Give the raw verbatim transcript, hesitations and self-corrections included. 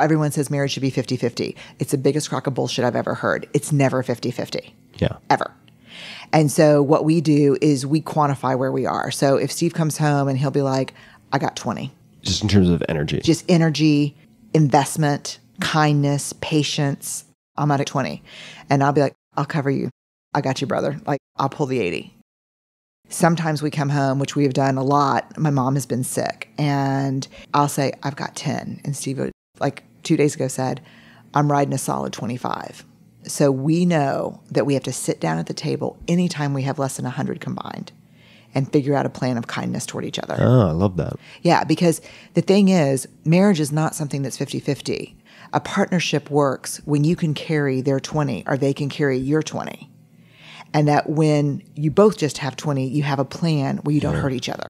everyone says marriage should be fifty fifty. It's the biggest crock of bullshit I've ever heard. It's never fifty fifty. Yeah. Ever. And so what we do is we quantify where we are. So if Steve comes home and he'll be like, I got twenty. Just in terms of energy. Just energy, investment, kindness, patience. I'm out at twenty. And I'll be like, I'll cover you. I got you, brother. Like, I'll pull the eighty. Sometimes we come home, which we have done a lot. My mom has been sick. And I'll say, I've got ten. And Steve, like two days ago, said, I'm riding a solid twenty-five. So we know that we have to sit down at the table anytime we have less than one hundred combined and figure out a plan of kindness toward each other. Oh, I love that. Yeah, because the thing is, marriage is not something that's fifty fifty. A partnership works when you can carry their twenty or they can carry your twenty. And that when you both just have twenty, you have a plan where you don't yeah. hurt each other.